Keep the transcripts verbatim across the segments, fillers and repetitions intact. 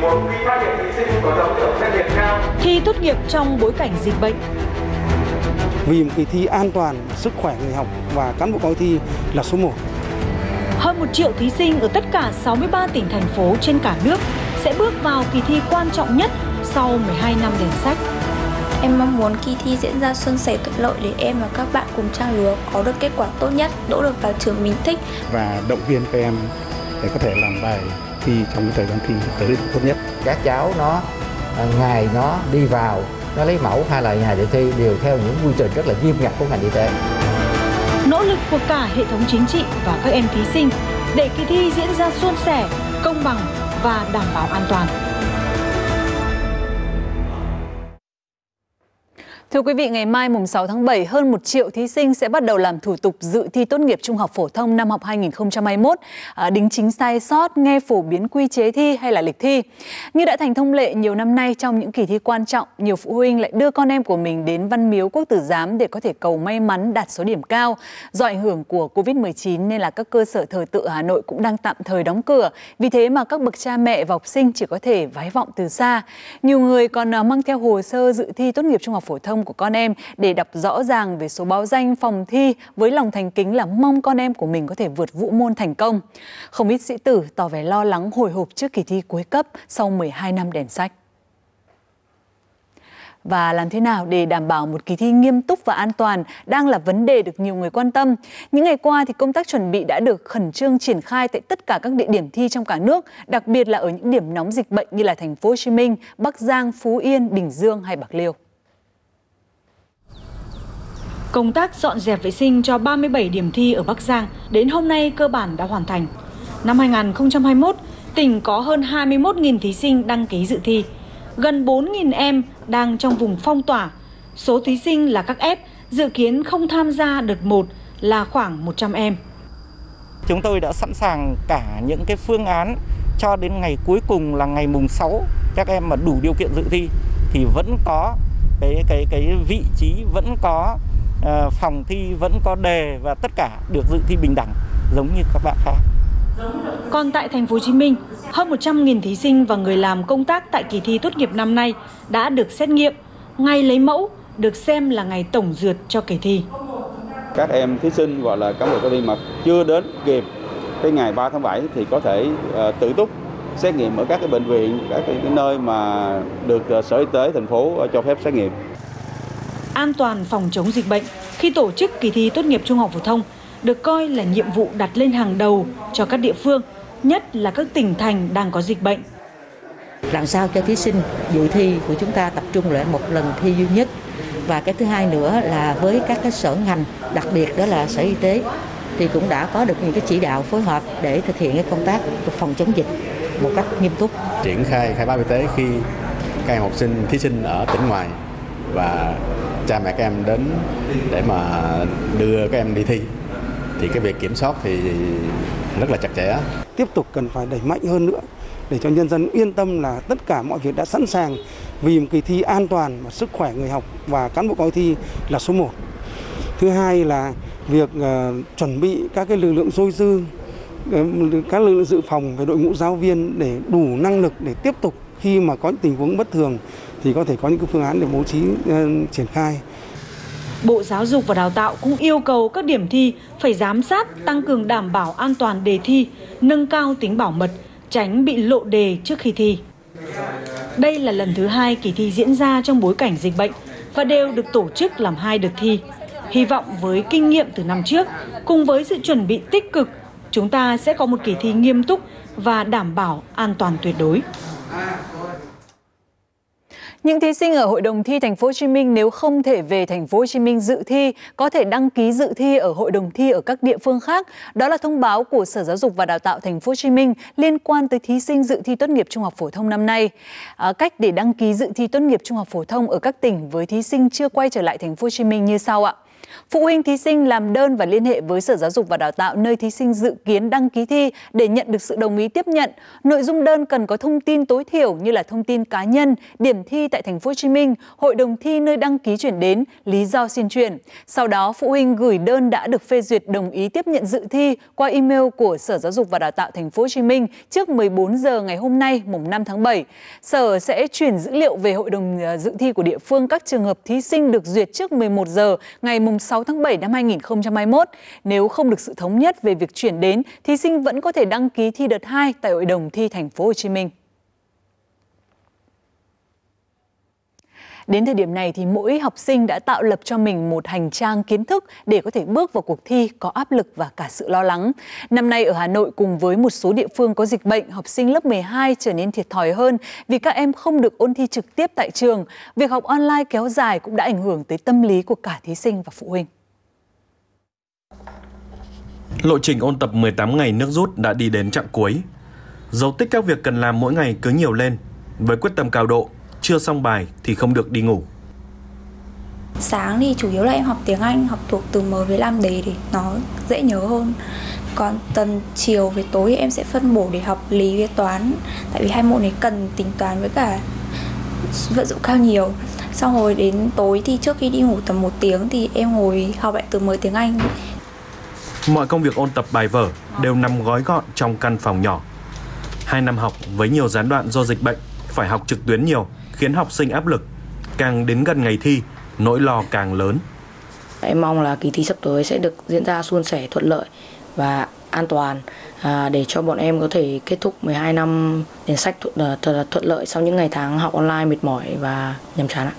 một quy mô điểm thí sinh có tổng điểm xét điểm cao. Thi tốt nghiệp trong bối cảnh dịch bệnh. Vì một kỳ thi an toàn, sức khỏe người học và cán bộ coi thi là số một. Hơn một triệu thí sinh ở tất cả sáu mươi ba tỉnh thành phố trên cả nước sẽ bước vào kỳ thi quan trọng nhất sau mười hai năm đèn sách. Em mong muốn kỳ thi diễn ra suôn sẻ thuận lợi để em và các bạn cùng trang lứa có được kết quả tốt nhất, đỗ được vào trường mình thích. Và động viên các em để có thể làm bài thi trong thời gian thi tới tốt nhất. Các cháu nó ngày nó đi vào, nó lấy mẫu hay là ngày để thi đều theo những quy trình rất là nghiêm ngặt của ngành y tế. Nỗ lực của cả hệ thống chính trị và các em thí sinh để kỳ thi diễn ra suôn sẻ, công bằng và đảm bảo an toàn. Thưa quý vị, ngày mai mùng sáu tháng bảy, hơn một triệu thí sinh sẽ bắt đầu làm thủ tục dự thi tốt nghiệp trung học phổ thông năm học hai nghìn không trăm hai mươi mốt, đính chính sai sót, nghe phổ biến quy chế thi hay là lịch thi. Như đã thành thông lệ nhiều năm nay, trong những kỳ thi quan trọng, nhiều phụ huynh lại đưa con em của mình đến Văn Miếu Quốc Tử Giám để có thể cầu may mắn đạt số điểm cao. Do ảnh hưởng của Covid mười chín nên là các cơ sở thờ tự Hà Nội cũng đang tạm thời đóng cửa. Vì thế mà các bậc cha mẹ và học sinh chỉ có thể vái vọng từ xa. Nhiều người còn mang theo hồ sơ dự thi tốt nghiệp trung học phổ thông của con em để đọc rõ ràng về số báo danh phòng thi với lòng thành kính là mong con em của mình có thể vượt vũ môn thành công. Không ít sĩ tử tỏ vẻ lo lắng hồi hộp trước kỳ thi cuối cấp sau mười hai năm đèn sách. Và làm thế nào để đảm bảo một kỳ thi nghiêm túc và an toàn đang là vấn đề được nhiều người quan tâm. Những ngày qua thì công tác chuẩn bị đã được khẩn trương triển khai tại tất cả các địa điểm thi trong cả nước, đặc biệt là ở những điểm nóng dịch bệnh như là thành phố Hồ Chí Minh, Bắc Giang, Phú Yên, Bình Dương hay Bạc Liêu. Công tác dọn dẹp vệ sinh cho ba mươi bảy điểm thi ở Bắc Giang đến hôm nay cơ bản đã hoàn thành. Năm hai nghìn không trăm hai mươi mốt, tỉnh có hơn hai mươi mốt nghìn thí sinh đăng ký dự thi. Gần bốn nghìn em đang trong vùng phong tỏa. Số thí sinh là các F dự kiến không tham gia đợt một là khoảng một trăm em. Chúng tôi đã sẵn sàng cả những cái phương án cho đến ngày cuối cùng là ngày mùng sáu. Các em mà đủ điều kiện dự thi thì vẫn có cái cái cái vị trí, vẫn có phòng thi, vẫn có đề và tất cả được dự thi bình đẳng giống như các bạn khác. Còn tại thành phố Hồ Chí Minh, hơn một trăm nghìn thí sinh và người làm công tác tại kỳ thi tốt nghiệp năm nay đã được xét nghiệm. Ngày lấy mẫu được xem là ngày tổng duyệt cho kỳ thi. Các em thí sinh gọi là cán bộ coi thi mà chưa đến kịp cái ngày ba tháng bảy thì có thể uh, tự túc xét nghiệm ở các cái bệnh viện, các cái, cái nơi mà được uh, Sở Y tế thành phố uh, cho phép xét nghiệm. An toàn phòng chống dịch bệnh khi tổ chức kỳ thi tốt nghiệp trung học phổ thông được coi là nhiệm vụ đặt lên hàng đầu cho các địa phương, nhất là các tỉnh thành đang có dịch bệnh. Làm sao cho thí sinh dự thi của chúng ta tập trung lại một lần thi duy nhất, và cái thứ hai nữa là với các cái sở ngành, đặc biệt đó là Sở Y tế thì cũng đã có được những cái chỉ đạo phối hợp để thực hiện cái công tác phòng chống dịch một cách nghiêm túc. Triển khai khai báo y tế khi các em học sinh thí sinh ở tỉnh ngoài và cha mẹ các em đến để mà đưa các em đi thi thì cái việc kiểm soát thì rất là chặt chẽ. Tiếp tục cần phải đẩy mạnh hơn nữa để cho nhân dân yên tâm là tất cả mọi việc đã sẵn sàng vì một kỳ thi an toàn và sức khỏe người học và cán bộ coi thi là số một. Thứ hai là việc uh, chuẩn bị các cái lực lượng dôi dư, các lực lượng dự phòng về đội ngũ giáo viên để đủ năng lực để tiếp tục khi mà có những tình huống bất thường thì có thể có những phương án để bố trí uh, triển khai. Bộ Giáo dục và Đào tạo cũng yêu cầu các điểm thi phải giám sát, tăng cường đảm bảo an toàn đề thi, nâng cao tính bảo mật, tránh bị lộ đề trước khi thi. Đây là lần thứ hai kỳ thi diễn ra trong bối cảnh dịch bệnh và đều được tổ chức làm hai đợt thi. Hy vọng với kinh nghiệm từ năm trước, cùng với sự chuẩn bị tích cực, chúng ta sẽ có một kỳ thi nghiêm túc và đảm bảo an toàn tuyệt đối. Những thí sinh ở Hội đồng thi thành phố Hồ Chí Minh nếu không thể về thành phố Hồ Chí Minh dự thi có thể đăng ký dự thi ở hội đồng thi ở các địa phương khác. Đó là thông báo của Sở Giáo dục và Đào tạo thành phố Hồ Chí Minh liên quan tới thí sinh dự thi tốt nghiệp trung học phổ thông năm nay. À, cách để đăng ký dự thi tốt nghiệp trung học phổ thông ở các tỉnh với thí sinh chưa quay trở lại thành phố Hồ Chí Minh như sau ạ. Phụ huynh thí sinh làm đơn và liên hệ với Sở Giáo dục và Đào tạo nơi thí sinh dự kiến đăng ký thi để nhận được sự đồng ý tiếp nhận. Nội dung đơn cần có thông tin tối thiểu như là thông tin cá nhân, điểm thi tại Thành phố Hồ Chí Minh, hội đồng thi nơi đăng ký chuyển đến, lý do xin chuyển. Sau đó, phụ huynh gửi đơn đã được phê duyệt đồng ý tiếp nhận dự thi qua email của Sở Giáo dục và Đào tạo Thành phố Hồ Chí Minh trước mười bốn giờ ngày hôm nay, mùng năm tháng bảy. Sở sẽ chuyển dữ liệu về hội đồng dự thi của địa phương các trường hợp thí sinh được duyệt trước mười một giờ ngày mùng sáu tháng bảy năm hai nghìn không trăm hai mươi mốt. Nếu không được sự thống nhất về việc chuyển đến, thí sinh vẫn có thể đăng ký thi đợt hai tại Hội đồng thi Thành phố Hồ Chí Minh. Đến thời điểm này thì mỗi học sinh đã tạo lập cho mình một hành trang kiến thức để có thể bước vào cuộc thi có áp lực và cả sự lo lắng. Năm nay ở Hà Nội cùng với một số địa phương có dịch bệnh, học sinh lớp mười hai trở nên thiệt thòi hơn vì các em không được ôn thi trực tiếp tại trường. Việc học online kéo dài cũng đã ảnh hưởng tới tâm lý của cả thí sinh và phụ huynh. Lộ trình ôn tập mười tám ngày nước rút đã đi đến chặng cuối. Dấu tích các việc cần làm mỗi ngày cứ nhiều lên. Với quyết tâm cao độ, chưa xong bài thì không được đi ngủ. Sáng thì chủ yếu là em học tiếng Anh, học thuộc từ mới với làm đề thì nó dễ nhớ hơn. Còn tầm chiều với tối em sẽ phân bổ để học lý với toán, tại vì hai môn này cần tính toán với cả vận dụng cao nhiều. Xong rồi đến tối thì trước khi đi ngủ tầm một tiếng thì em ngồi học lại từ mới tiếng Anh. Mọi công việc ôn tập bài vở đều nằm gói gọn trong căn phòng nhỏ. Hai năm học với nhiều gián đoạn do dịch bệnh, phải học trực tuyến nhiều khiến học sinh áp lực. Càng đến gần ngày thi, nỗi lo càng lớn. Em mong là kỳ thi sắp tới sẽ được diễn ra suôn sẻ, thuận lợi và an toàn à, để cho bọn em có thể kết thúc mười hai năm đến sách thật là thuận lợi sau những ngày tháng học online mệt mỏi và nhàm chán ạ.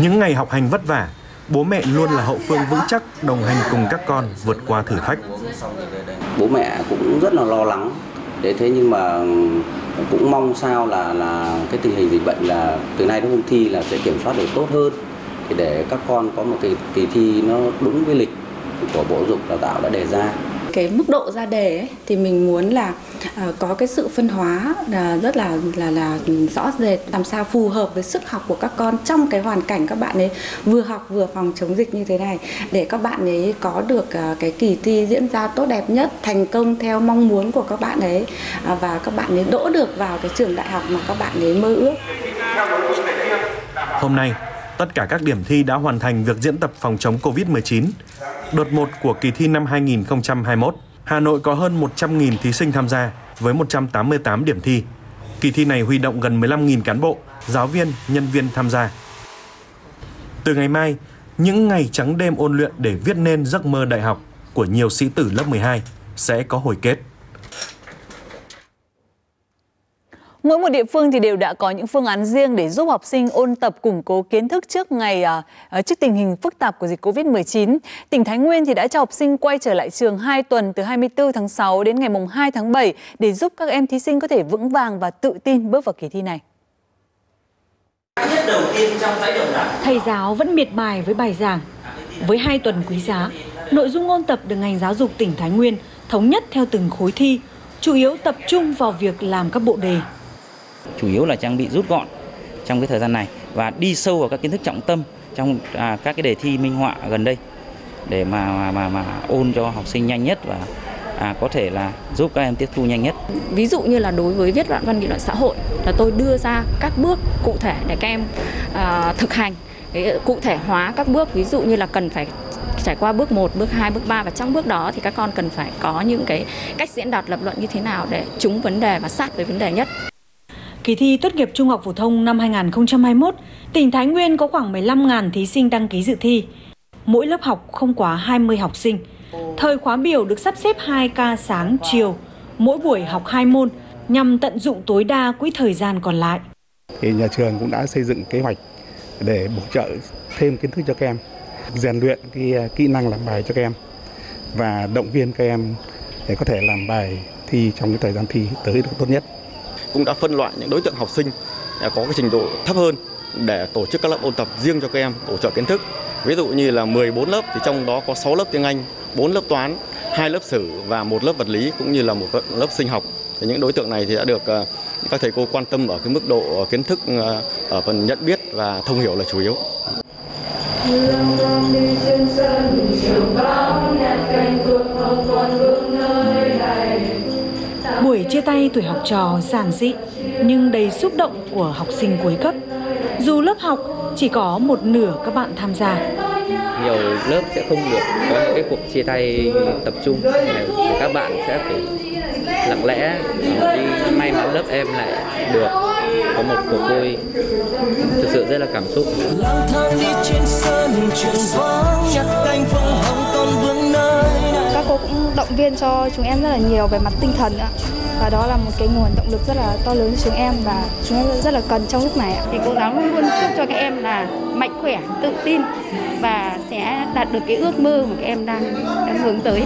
Những ngày học hành vất vả, bố mẹ luôn là hậu phương vững chắc đồng hành cùng các con vượt qua thử thách. Bố mẹ cũng rất là lo lắng. Để thế nhưng mà cũng mong sao là là cái tình hình dịch bệnh là từ nay đến hôm thi là sẽ kiểm soát được tốt hơn thì để các con có một cái kỳ thi nó đúng với lịch của Bộ Giáo dục Đào tạo đã đề ra. Cái mức độ ra đề ấy, thì mình muốn là uh, có cái sự phân hóa uh, rất là là là rõ rệt, làm sao phù hợp với sức học của các con trong cái hoàn cảnh các bạn ấy vừa học vừa phòng chống dịch như thế này để các bạn ấy có được uh, cái kỳ thi diễn ra tốt đẹp nhất, thành công theo mong muốn của các bạn ấy uh, và các bạn ấy đỗ được vào cái trường đại học mà các bạn ấy mơ ước. Hôm nay, tất cả các điểm thi đã hoàn thành việc diễn tập phòng chống Covid mười chín. Đợt một của kỳ thi năm hai nghìn không trăm hai mươi mốt, Hà Nội có hơn một trăm nghìn thí sinh tham gia với một trăm tám mươi tám điểm thi. Kỳ thi này huy động gần mười lăm nghìn cán bộ, giáo viên, nhân viên tham gia. Từ ngày mai, những ngày trắng đêm ôn luyện để viết nên giấc mơ đại học của nhiều sĩ tử lớp mười hai sẽ có hồi kết. Mỗi một địa phương thì đều đã có những phương án riêng để giúp học sinh ôn tập củng cố kiến thức trước ngày trước tình hình phức tạp của dịch Covid mười chín. Tỉnh Thái Nguyên thì đã cho học sinh quay trở lại trường hai tuần từ hai mươi tư tháng sáu đến ngày hai tháng bảy để giúp các em thí sinh có thể vững vàng và tự tin bước vào kỳ thi này. Thầy giáo vẫn miệt mài với bài giảng. Với hai tuần quý giá, nội dung ôn tập được ngành giáo dục tỉnh Thái Nguyên thống nhất theo từng khối thi, chủ yếu tập trung vào việc làm các bộ đề. Chủ yếu là trang bị rút gọn trong cái thời gian này và đi sâu vào các kiến thức trọng tâm trong à, các cái đề thi minh họa gần đây để mà mà mà ôn cho học sinh nhanh nhất và à, có thể là giúp các em tiếp thu nhanh nhất. Ví dụ như là đối với viết đoạn văn nghị luận xã hội là tôi đưa ra các bước cụ thể để các em à, thực hành, để cụ thể hóa các bước, ví dụ như là cần phải trải qua bước một, bước hai, bước ba và trong bước đó thì các con cần phải có những cái cách diễn đạt lập luận như thế nào để trúng vấn đề và sát với vấn đề nhất. Kỳ thi tốt nghiệp trung học phổ thông năm hai nghìn không trăm hai mươi mốt, tỉnh Thái Nguyên có khoảng mười lăm nghìn thí sinh đăng ký dự thi. Mỗi lớp học không quá hai mươi học sinh. Thời khóa biểu được sắp xếp hai ca sáng, chiều, mỗi buổi học hai môn nhằm tận dụng tối đa quỹ thời gian còn lại. Thì nhà trường cũng đã xây dựng kế hoạch để bổ trợ thêm kiến thức cho các em, rèn luyện cái kỹ năng làm bài cho các em và động viên các em để có thể làm bài thi trong cái thời gian thi tới được tốt nhất. Cũng đã phân loại những đối tượng học sinh có cái trình độ thấp hơn để tổ chức các lớp ôn tập riêng cho các em bổ trợ kiến thức. Ví dụ như là mười bốn lớp thì trong đó có sáu lớp tiếng Anh, bốn lớp toán, hai lớp sử và một lớp vật lý cũng như là một lớp sinh học. Thì những đối tượng này thì đã được các thầy cô quan tâm ở cái mức độ kiến thức ở phần nhận biết và thông hiểu là chủ yếu. Lương vương đi trên sân mình chiều bão nhạt cành phượng hồng còn vương nơi này. Buổi chia tay tuổi học trò giản dị nhưng đầy xúc động của học sinh cuối cấp. Dù lớp học chỉ có một nửa các bạn tham gia. Nhiều lớp sẽ không được có cái cuộc chia tay tập trung. Các bạn sẽ phải lặng lẽ đi, may mắn lớp em lại được có một cuộc vui thực sự rất là cảm xúc. Các cô cũng động viên cho chúng em rất là nhiều về mặt tinh thần ạ. Và đó là một cái nguồn động lực rất là to lớn cho chúng em và chúng em rất là cần trong lúc này. Thì cô giáo luôn luôn chúc cho các em là mạnh khỏe, tự tin và sẽ đạt được cái ước mơ mà các em đang, đang hướng tới.